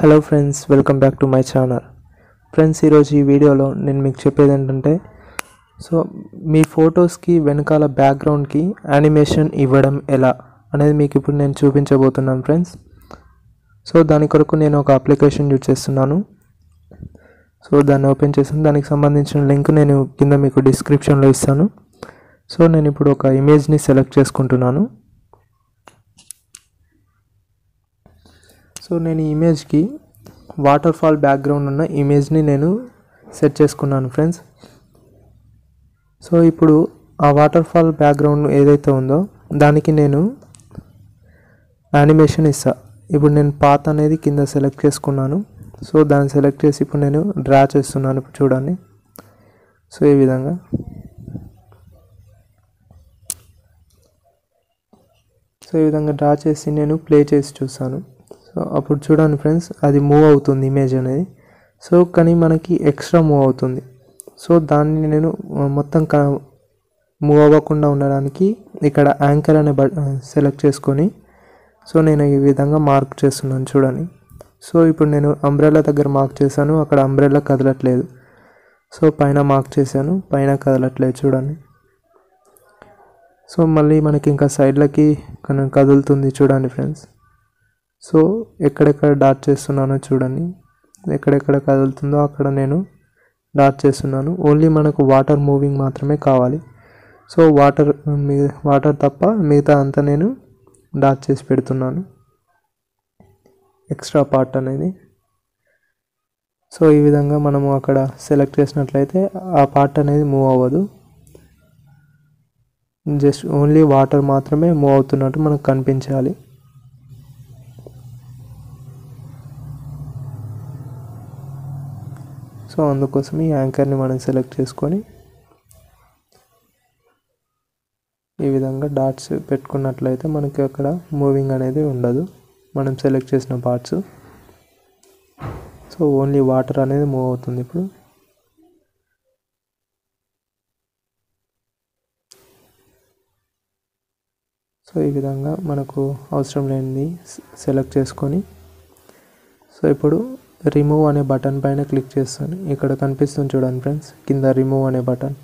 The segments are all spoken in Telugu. Hello friends, welcome back to my channel. Friends, ఈరోజు ఈ వీడియోలో నేను మీకు చెప్పేది ఏంటంటే, సో మీ ఫొటోస్కి వెనకాల బ్యాక్గ్రౌండ్కి యానిమేషన్ ఇవ్వడం ఎలా అనేది మీకు ఇప్పుడు నేను చూపించబోతున్నాను ఫ్రెండ్స్. సో దాని కొరకు నేను ఒక అప్లికేషన్ యూజ్ చేస్తున్నాను. సో దాన్ని ఓపెన్ చేసాను. దానికి సంబంధించిన లింక్ నేను కింద మీకు డిస్క్రిప్షన్లో ఇస్తాను. సో నేను ఇప్పుడు ఒక ఇమేజ్ని సెలెక్ట్ చేసుకుంటున్నాను. సో నేను ఈ ఇమేజ్కి వాటర్ ఫాల్ బ్యాక్గ్రౌండ్ ఉన్న ఇమేజ్ని నేను సెట్ చేసుకున్నాను ఫ్రెండ్స్. సో ఇప్పుడు ఆ వాటర్ ఫాల్ బ్యాక్గ్రౌండ్ ఏదైతే ఉందో దానికి నేను యానిమేషన్ ఇస్తా. ఇప్పుడు నేను పాత్ అనేది కింద సెలెక్ట్ చేసుకున్నాను. సో దాన్ని సెలెక్ట్ చేసి ఇప్పుడు నేను డ్రా చేస్తున్నాను. ఇప్పుడు చూడండి, సో ఈ విధంగా. సో ఈ విధంగా డ్రా చేసి నేను ప్లే చేసి చూస్తాను. సో అప్పుడు చూడండి ఫ్రెండ్స్, అది మూవ్ అవుతుంది ఇమేజ్ అనేది. సో కానీ మనకి ఎక్స్ట్రా మూవ్ అవుతుంది. సో దాన్ని నేను మొత్తం మూవ్ అవ్వకుండా ఉండడానికి ఇక్కడ యాంకర్ అనే సెలెక్ట్ చేసుకొని, సో నేను ఈ విధంగా మార్క్ చేస్తున్నాను చూడండి. సో ఇప్పుడు నేను అంబ్రెల్లా దగ్గర మార్క్ చేశాను, అక్కడ అంబ్రెల్లా కదలట్లేదు. సో పైన మార్క్ చేశాను, పైన కదలట్లేదు చూడండి. సో మళ్ళీ మనకి ఇంకా సైడ్లకి కదులుతుంది చూడండి ఫ్రెండ్స్. సో ఎక్కడెక్కడ డాట్ చేస్తున్నానో చూడండి, ఎక్కడెక్కడ కదులుతుందో అక్కడ నేను డాట్ చేస్తున్నాను. ఓన్లీ మనకు వాటర్ మూవింగ్ మాత్రమే కావాలి. సో వాటర్ తప్ప మిగతా అంతా నేను డాట్ చేసి పెడుతున్నాను, ఎక్స్ట్రా పార్ట్ అనేది. సో ఈ విధంగా మనము అక్కడ సెలెక్ట్ చేసినట్లయితే ఆ పార్ట్ అనేది మూవ్ అవ్వదు. జస్ట్ ఓన్లీ వాటర్ మాత్రమే మూవ్ అవుతున్నట్టు మనకు కనిపించాలి. సో అందుకోసం ఈ యాంకర్ని మనం సెలెక్ట్ చేసుకొని ఈ విధంగా డాట్స్ పెట్టుకున్నట్లయితే మనకి అక్కడ మూవింగ్ అనేది ఉండదు, మనం సెలెక్ట్ చేసిన పార్ట్స్. సో ఓన్లీ వాటర్ అనేది మూవ్ అవుతుంది ఇప్పుడు. సో ఈ విధంగా మనకు అవసరం లేనిది సెలెక్ట్ చేసుకొని, సో ఇప్పుడు రిమూవ్ అనే బటన్ పైన క్లిక్ చేస్తాను. ఇక్కడ కనిపిస్తుంది చూడండి ఫ్రెండ్స్, కింద రిమూవ్ అనే బటన్.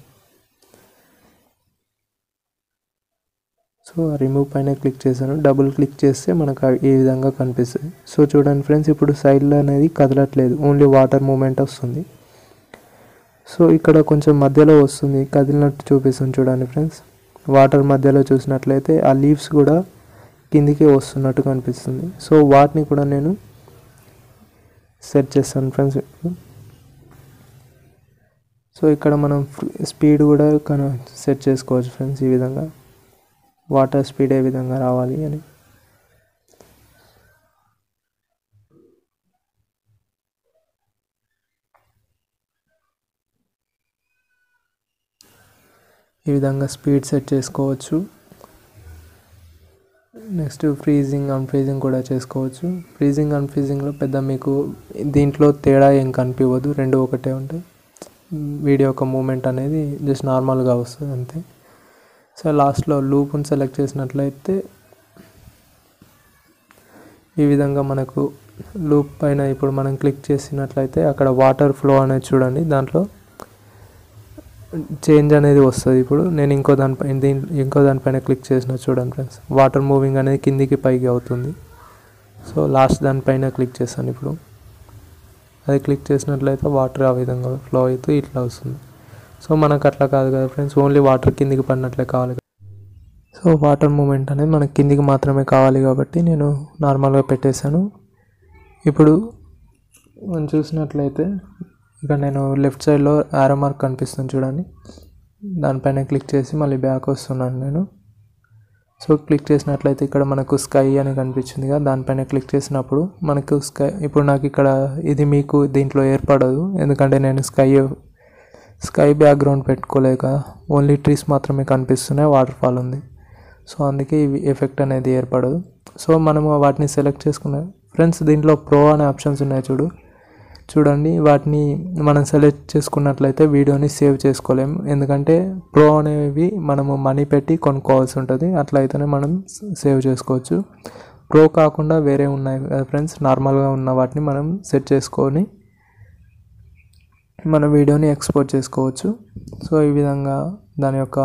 సో రిమూవ్ పైన క్లిక్ చేశాను. డబుల్ క్లిక్ చేస్తే మనకు ఈ విధంగా కనిపిస్తుంది. సో చూడండి ఫ్రెండ్స్, ఇప్పుడు సైడ్లో అనేది కదలట్లేదు, ఓన్లీ వాటర్ మూమెంట్ వస్తుంది. సో ఇక్కడ కొంచెం మధ్యలో వస్తుంది, కదిలినట్టు చూపిస్తుంది చూడండి ఫ్రెండ్స్. వాటర్ మధ్యలో చూసినట్లయితే ఆ లీవ్స్ కూడా కిందికి వస్తున్నట్టు కనిపిస్తుంది. సో వాటిని కూడా నేను సెట్ చేస్తాను ఫ్రెండ్స్. సో ఇక్కడ మనం స్పీడ్ కూడా సెట్ చేసుకోవచ్చు ఫ్రెండ్స్. ఈ విధంగా వాటర్ స్పీడ్ ఏ విధంగా రావాలి అని. ఈ విధంగా స్పీడ్ సెట్ చేసుకోవచ్చు. నెక్స్ట్ ఫ్రీజింగ్ అన్ఫ్రీజింగ్ కూడా చేసుకోవచ్చు. ఫ్రీజింగ్ అన్ఫ్రీజింగ్లో పెద్ద మీకు దీంట్లో తేడా ఏం కనిపించదు, రెండు ఒకటే ఉంటాయి. వీడియో యొక్క మూమెంట్ అనేది జస్ట్ నార్మల్గా వస్తుంది అంతే. సో లాస్ట్లో లూప్ని సెలెక్ట్ చేసినట్లయితే ఈ విధంగా మనకు లూప్ పైన ఇప్పుడు మనం క్లిక్ చేసినట్లయితే అక్కడ వాటర్ ఫ్లో అనేది చూడండి, దాంట్లో చేంజ్ అనేది వస్తుంది. ఇప్పుడు నేను ఇంకో దానిపైన క్లిక్ చేసిన చూడండి ఫ్రెండ్స్, వాటర్ మూవింగ్ అనేది కిందికి పైకి అవుతుంది. సో లాస్ట్ దానిపైన క్లిక్ చేశాను. ఇప్పుడు అది క్లిక్ చేసినట్లయితే వాటర్ ఆ విధంగా ఫ్లో అవుతూ ఇట్లా వస్తుంది. సో మనకు అట్లా కాదు కదా ఫ్రెండ్స్, ఓన్లీ వాటర్ కిందికి పడినట్లే కావాలి. సో వాటర్ మూమెంట్ అనేది మనకు కిందికి మాత్రమే కావాలి కాబట్టి నేను నార్మల్గా పెట్టేశాను. ఇప్పుడు మనం చూసినట్లయితే ఇక్కడ నేను లెఫ్ట్ సైడ్లో యారో మార్క్ కనిపిస్తుంది చూడండి, దానిపైన క్లిక్ చేసి మళ్ళీ బ్యాక్ వస్తున్నాను నేను. సో క్లిక్ చేసినట్లయితే ఇక్కడ మనకు స్కై అని కనిపించింది కదా, దానిపైన క్లిక్ చేసినప్పుడు మనకు స్కై. ఇప్పుడు నాకు ఇక్కడ ఇది మీకు దీంట్లో ఏర్పడదు, ఎందుకంటే నేను స్కై బ్యాక్గ్రౌండ్ పెట్టుకోలేక ఓన్లీ ట్రీస్ మాత్రమే కనిపిస్తున్నాయి, వాటర్ ఫాల్ ఉంది. సో అందుకే ఇవి ఎఫెక్ట్ అనేది ఏర్పడదు. సో మనము వాటిని సెలెక్ట్ చేసుకున్నాం ఫ్రెండ్స్. దీంట్లో ప్రో అనే ఆప్షన్స్ ఉన్నాయి చూడండి, వాటిని మనం సెలెక్ట్ చేసుకున్నట్లయితే వీడియోని సేవ్ చేసుకోలేము, ఎందుకంటే ప్రో అనేవి మనము మనీ పెట్టి కొనుక్కోవాల్సి ఉంటుంది. అట్లయితేనే మనం సేవ్ చేసుకోవచ్చు. క్రో కాకుండా వేరే ఉన్నాయి కదా ఫ్రెండ్స్, నార్మల్గా ఉన్న వాటిని మనం సెట్ చేసుకొని మన వీడియోని ఎక్స్పోర్ట్ చేసుకోవచ్చు. సో ఈ విధంగా దాని యొక్క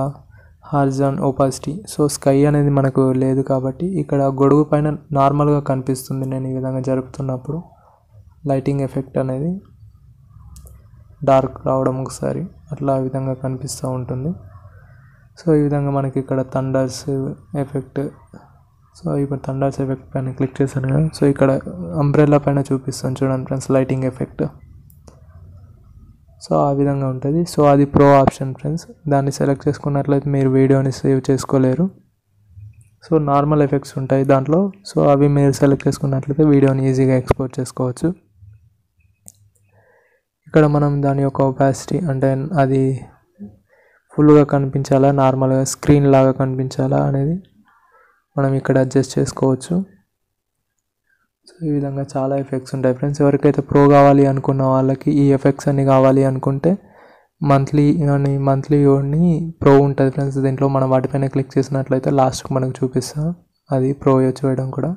హారిజన్ ఓపాసిటీ, సో స్కై అనేది మనకు లేదు కాబట్టి ఇక్కడ గొడుగు పైన నార్మల్గా కనిపిస్తుంది. నేను ఈ విధంగా జరుపుతున్నప్పుడు లైటింగ్ ఎఫెక్ట్ అనేది డార్క్ రావడం ఒకసారి అట్లా ఆ విధంగా కనిపిస్తూ ఉంటుంది. సో ఈ విధంగా మనకి ఇక్కడ థండర్స్ ఎఫెక్ట్, సో ఇప్పుడు థండర్స్ ఎఫెక్ట్ పైన క్లిక్ చేశాను కదా, సో ఇక్కడ అంబ్రెల్లా పైన చూపిస్తాను చూడండి ఫ్రెండ్స్ లైటింగ్ ఎఫెక్ట్. సో ఆ విధంగా ఉంటుంది. సో అది ప్రో ఆప్షన్ ఫ్రెండ్స్, దాన్ని సెలెక్ట్ చేసుకున్నట్లయితే మీరు వీడియోని సేవ్ చేసుకోలేరు. సో నార్మల్ ఎఫెక్ట్స్ ఉంటాయి దాంట్లో, సో అవి మీరు సెలెక్ట్ చేసుకున్నట్లయితే వీడియోని ఈజీగా ఎక్స్పోర్ట్ చేసుకోవచ్చు. ఇక్కడ మనం దాని యొక్క ఒపాసిటీ అంటే అది ఫుల్గా కనిపించాలా నార్మల్గా స్క్రీన్ లాగా కనిపించాలా అనేది మనం ఇక్కడ అడ్జస్ట్ చేసుకోవచ్చు. సో ఈ విధంగా చాలా ఎఫెక్ట్స్ ఉంటాయి ఫ్రెండ్స్. ఎవరికైతే ప్రో కావాలి అనుకున్న వాళ్ళకి ఈ ఎఫెక్ట్స్ అన్ని కావాలి అనుకుంటే మంత్లీ ప్రో ఉంటుంది ఫ్రెండ్స్. దీంట్లో మనం వాటిపైన క్లిక్ చేసినట్లయితే లాస్ట్కి మనకు చూపిస్తాం అది ప్రో చేయడం కూడా.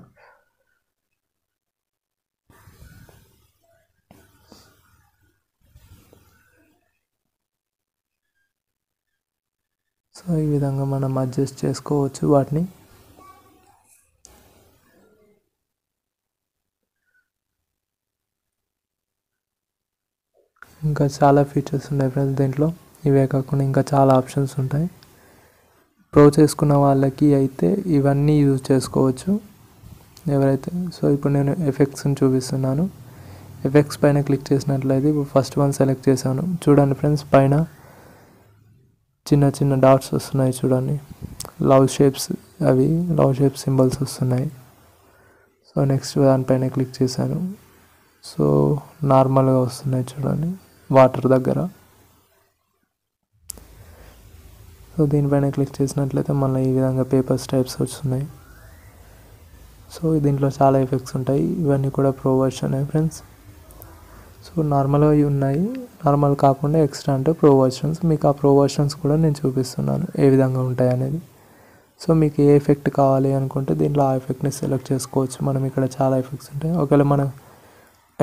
సో ఈ విధంగా మనం అడ్జస్ట్ చేసుకోవచ్చు వాటిని. ఇంకా చాలా ఫీచర్స్ ఉన్నాయి ఫ్రెండ్స్ దీంట్లో, ఇవే కాకుండా ఇంకా చాలా ఆప్షన్స్ ఉంటాయి. ప్రో చేసుకున్న వాళ్ళకి అయితే ఇవన్నీ యూజ్ చేసుకోవచ్చు ఎవరైతే. సో ఇప్పుడు నేను ఎఫెక్ట్స్ని చూపిస్తున్నాను, ఎఫెక్ట్స్ పైన క్లిక్ చేసినట్లయితే ఇప్పుడు ఫస్ట్ వన్ సెలెక్ట్ చేశాను చూడండి ఫ్రెండ్స్. పైన చిన్న చిన్న డాట్స్ వస్తున్నాయి చూడండి, లవ్ షేప్స్, అవి లవ్ షేప్ సింబల్స్ వస్తున్నాయి. సో నెక్స్ట్ దానిపైన క్లిక్ చేశాను, సో నార్మల్గా వస్తున్నాయి చూడండి వాటర్ దగ్గర. సో దీనిపైన క్లిక్ చేసినట్లయితే మళ్ళీ ఈ విధంగా పేపర్స్ టైప్స్ వస్తున్నాయి. సో దీంట్లో చాలా ఎఫెక్ట్స్ ఉంటాయి, ఇవన్నీ కూడా ప్రో వర్షన్ ఫ్రెండ్స్. సో నార్మల్గా ఉన్నాయి, నార్మల్ కాకుండా ఎక్స్ట్రా అంటే ప్రో వర్షన్స్. మీకు ఆ ప్రో వర్షన్స్ కూడా నేను చూపిస్తున్నాను ఏ విధంగా ఉంటాయి అనేది. సో మీకు ఏ ఎఫెక్ట్ కావాలి అనుకుంటే దీంట్లో ఆ ఎఫెక్ట్ని సెలెక్ట్ చేసుకోవచ్చు మనం. ఇక్కడ చాలా ఎఫెక్ట్స్ ఉంటాయి. ఒకవేళ మనం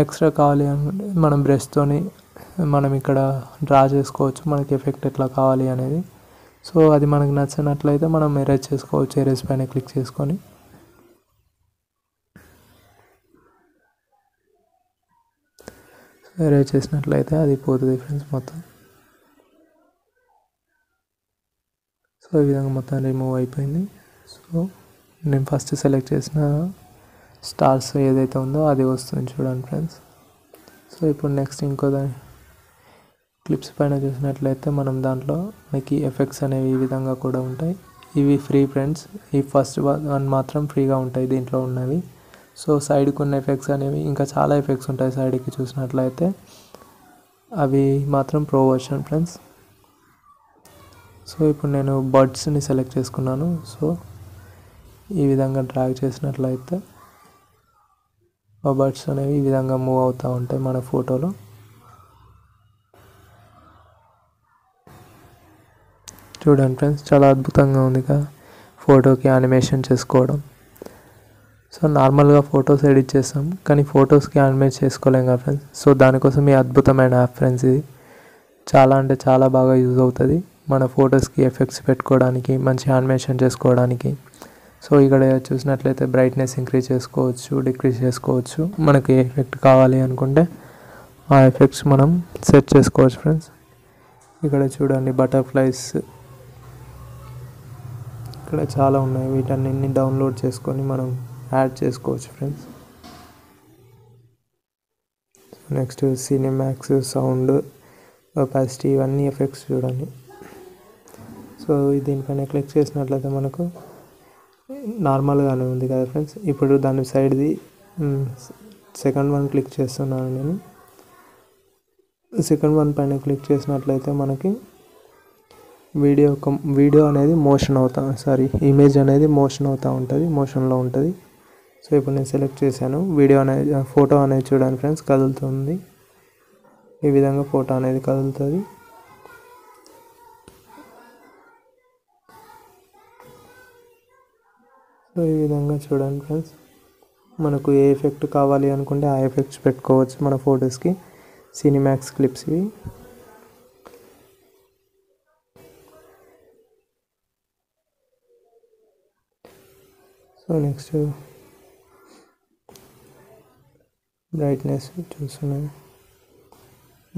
ఎక్స్ట్రా కావాలి అనుకుంటే మనం బ్రష్తోని మనం ఇక్కడ డ్రా చేసుకోవచ్చు మనకి ఎఫెక్ట్ ఎట్లా కావాలి అనేది. సో అది మనకు నచ్చినట్లయితే మనం ఎరేజ్ చేసుకోవచ్చు, ఎరేజ్ పైన క్లిక్ చేసుకొని. ఎరేజ్ చేసినట్లయితే అది పోతుంది ఫ్రెండ్స్ మొత్తం. సో ఈ విధంగా మొత్తం రిమూవ్ అయిపోయింది. సో నేను ఫస్ట్ సెలెక్ట్ చేసిన స్టార్స్ ఏదైతే ఉందో అది వస్తుంది చూడండి ఫ్రెండ్స్. సో ఇప్పుడు నెక్స్ట్ ఇంకో దాని క్లిప్స్ పైన చూసినట్లయితే మనం దాంట్లో మనకి ఎఫెక్ట్స్ అనేవి ఈ విధంగా కూడా ఉంటాయి. ఇవి ఫ్రీ ఫ్రెండ్స్, ఈ ఫస్ట్ వన్ మాత్రం ఫ్రీగా ఉంటాయి దీంట్లో ఉన్నవి. సో సైడ్కి ఉన్న ఎఫెక్ట్స్ అనేవి ఇంకా చాలా ఎఫెక్ట్స్ ఉంటాయి సైడ్కి చూసినట్లయితే, అవి మాత్రం ప్రో వర్షన్ ఫ్రెండ్స్. సో ఇప్పుడు నేను బర్డ్స్ని సెలెక్ట్ చేసుకున్నాను. సో ఈ విధంగా డ్రాగ్ చేసినట్లయితే బర్డ్స్ అనేవి ఈ విధంగా మూవ్ అవుతూ ఉంటాయి మన ఫోటోలో. చూడండి ఫ్రెండ్స్ చాలా అద్భుతంగా ఉంది కదా ఫోటోకి యానిమేషన్ చేసుకోవడం. సో నార్మల్గా ఫొటోస్ ఎడిట్ చేస్తాం కానీ ఫొటోస్కి యానిమేట్ చేసుకోలేం కదా ఫ్రెండ్స్. సో దానికోసం ఈ అద్భుతమైన యాప్ ఫ్రెండ్స్, ఇది చాలా అంటే చాలా బాగా యూజ్ అవుతుంది మన ఫొటోస్కి ఎఫెక్ట్స్ పెట్టుకోవడానికి, మంచి యానిమేషన్ చేసుకోవడానికి. సో ఇక్కడ చూసినట్లయితే బ్రైట్నెస్ ఇంక్రీజ్ చేసుకోవచ్చు, డిక్రీజ్ చేసుకోవచ్చు. మనకి ఏ ఎఫెక్ట్ కావాలి అనుకుంటే ఆ ఎఫెక్ట్స్ మనం సెట్ చేసుకోవచ్చు ఫ్రెండ్స్. ఇక్కడ చూడండి బటర్ఫ్లైస్ ఇక్కడ చాలా ఉన్నాయి, వీటన్నిటిని డౌన్లోడ్ చేసుకొని మనం యాడ్ చేసుకోవచ్చు friends. Next Cinemax, sound, opacity, ఇవన్నీ ఎఫెక్ట్స్ చూడండి. సో దీనిపైన క్లిక్ చేసినట్లయితే మనకు నార్మల్గానే ఉంది కదా ఫ్రెండ్స్. ఇప్పుడు దాని సైడ్ది సెకండ్ వన్ క్లిక్ చేస్తున్నాను నేను. సెకండ్ వన్ పైన క్లిక్ చేసినట్లయితే మనకి వీడియో అనేది మోషన్ అవుతా, సారీ ఇమేజ్ అనేది మోషన్ అవుతూ ఉంటుంది, మోషన్లో ఉంటుంది. సో ఇప్పుడు నేను సెలెక్ట్ చేశాను వీడియో అనేది, ఫోటో అనేది చూడండి ఫ్రెండ్స్ కదులుతుంది ఈ విధంగా, ఫోటో అనేది కదులుతుంది. సో ఈ విధంగా చూడండి ఫ్రెండ్స్. మనకు ఏ ఎఫెక్ట్ కావాలి అనుకుంటే ఆ ఎఫెక్ట్స్ పెట్టుకోవచ్చు మన ఫోటోస్కి. సినిమాక్స్ క్లిప్స్ ఇవి. సో నెక్స్ట్ బ్రైట్నెస్ చూస్తున్నాం.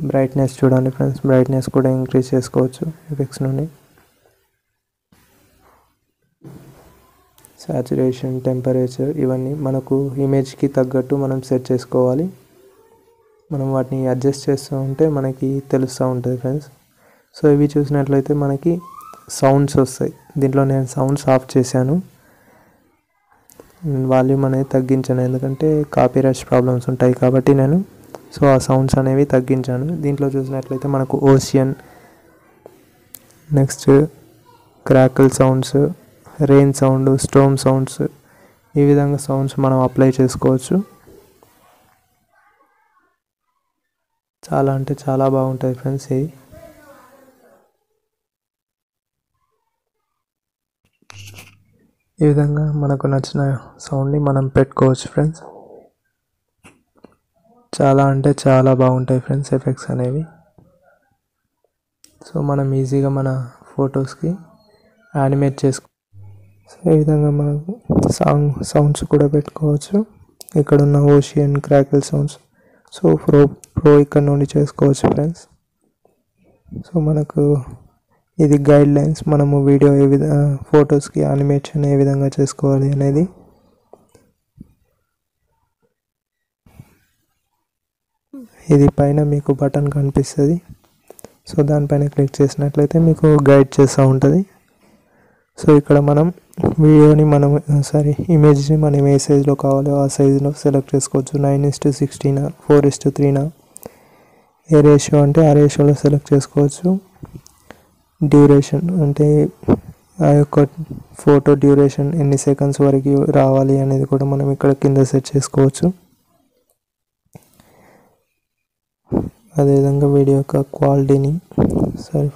బ్రైట్నెస్ చూడండి ఫ్రెండ్స్, బ్రైట్నెస్ కూడా ఇంక్రీజ్ చేసుకోవచ్చు ఎఫెక్ట్స్ నుండి. సాచురేషన్, టెంపరేచర్ ఇవన్నీ మనకు ఇమేజ్కి తగ్గట్టు మనం సెట్ చేసుకోవాలి. మనం వాటిని అడ్జస్ట్ చేస్తూ ఉంటే మనకి తెలుస్తూ ఉంటుంది ఫ్రెండ్స్. సో ఇవి చూసినట్లయితే మనకి సౌండ్స్ వస్తాయి. దీంట్లో నేను సౌండ్స్ ఆఫ్ చేశాను, వాల్యూమ్ అనేది తగ్గించాను, ఎందుకంటే కాపీరైట్ ప్రాబ్లమ్స్ ఉంటాయి కాబట్టి నేను సో ఆ సౌండ్స్ అనేవి తగ్గించాను. దీంట్లో చూసినట్లయితే మనకు ocean, next crackle sounds, rain sound, storm sounds, ఈ విధంగా సౌండ్స్ మనం అప్లై చేసుకోవచ్చు. చాలా అంటే చాలా బాగుంటాయి ఫ్రెండ్స్ ఇవి. ఈ విధంగా మనకు నచ్చిన సౌండ్ని మనం పెట్టుకోవచ్చు ఫ్రెండ్స్. చాలా అంటే చాలా బాగుంటాయి ఫ్రెండ్స్ ఎఫెక్ట్స్ అనేవి. సో మనం ఈజీగా మన ఫొటోస్కి యానిమేట్ చేసుకోవచ్చు. సో ఈ విధంగా మనకు సౌండ్స్ కూడా పెట్టుకోవచ్చు. ఇక్కడ ఉన్న ocean, crackle sounds so pro ఇక్కడ నుండి చేసుకోవచ్చు ఫ్రెండ్స్. సో మనకు ఇది గైడ్ లైన్స్, మనము వీడియో ఏ విధంగా ఫొటోస్కి యానిమేషన్ ఏ విధంగా చేసుకోవాలి అనేది. ఇది పైన మీకు బటన్ కనిపిస్తుంది, సో దానిపైన క్లిక్ చేసినట్లయితే మీకు గైడ్ చేస్తూ ఉంటుంది. సో ఇక్కడ మనం వీడియోని మనం ఇమేజ్ని మనం ఏ సైజులో కావాలో ఆ సైజులో సెలెక్ట్ చేసుకోవచ్చు. 9:16, 4:3 ఏ రేషియో అంటే ఆ రేషియోలో సెలెక్ట్ చేసుకోవచ్చు. డ్యూరేషన్ అంటే ఆ యొక్క ఫోటో డ్యూరేషన్ ఎన్ని సెకండ్స్ వరకు రావాలి అనేది కూడా మనం ఇక్కడ కింద సెట్ చేసుకోవచ్చు. అదేవిధంగా వీడియో యొక్క క్వాలిటీని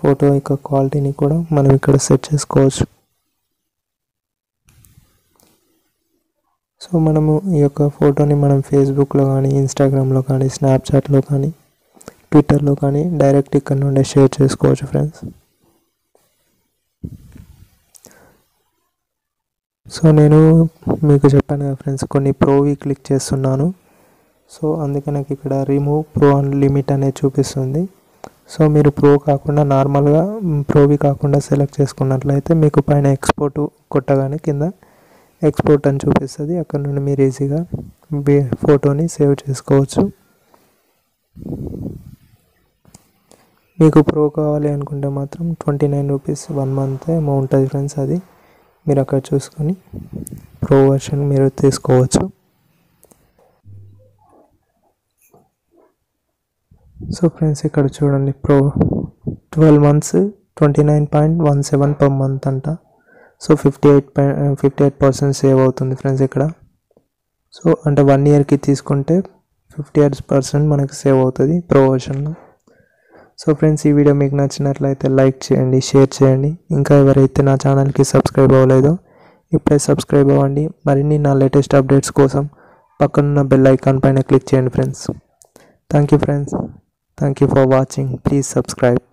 ఫోటో యొక్క క్వాలిటీని కూడా మనం ఇక్కడ సెట్ చేసుకోవచ్చు. సో మనము ఈ యొక్క ఫోటోని మనం ఫేస్బుక్లో కానీ, ఇన్స్టాగ్రామ్లో కానీ, స్నాప్చాట్లో కానీ, ట్విట్టర్లో కానీ డైరెక్ట్ ఇక్కడ నుండి షేర్ చేసుకోవచ్చు ఫ్రెండ్స్. సో నేను మీకు చెప్పాను కదా ఫ్రెండ్స్, కొన్ని ప్రోవి క్లిక్ చేస్తున్నాను. సో అందుకే నాకు ఇక్కడ రిమూవ్ ప్రో అండ్ లిమిట్ అనేది చూపిస్తుంది. సో మీరు ప్రో కాకుండా నార్మల్గా ప్రోవి కాకుండా సెలెక్ట్ చేసుకున్నట్లయితే మీకు పైన ఎక్స్పోర్ట్ కొట్టగానే కింద ఎక్స్పోర్ట్ అని చూపిస్తుంది. అక్కడ నుండి మీరు ఈజీగా ఫోటోని సేవ్ చేసుకోవచ్చు. మీకు ప్రో కావాలి అనుకుంటే మాత్రం ₹29 1 month ఏమో ఉంటుంది ఫ్రెండ్స్. అది మీరు అక్కడ చూసుకొని ప్రో వర్షన్ మీరు తీసుకోవచ్చు. సో ఫ్రెండ్స్ ఇక్కడ చూడండి, ప్రో 12 months $29.17 per month అంట. సో 58% సేవ్ అవుతుంది ఫ్రెండ్స్ ఇక్కడ. సో అంటే 1 yearకి తీసుకుంటే 58% మనకి సేవ్ అవుతుంది ప్రో వర్షన్లో. సో ఫ్రెండ్స్ ఈ వీడియో మీకు నచ్చినట్లయితే లైక్ చేయండి, షేర్ చేయండి. ఇంకా ఎవరైతే నా ఛానల్కి సబ్స్క్రైబ్ అవ్వలేదో ఇప్పుడే సబ్స్క్రైబ్ అవ్వండి. మరిన్ని నా లేటెస్ట్ అప్డేట్స్ కోసం పక్కనున్న బెల్ ఐకాన్ పైన క్లిక్ చేయండి friends. Thank you friends, thank you for watching. Please subscribe.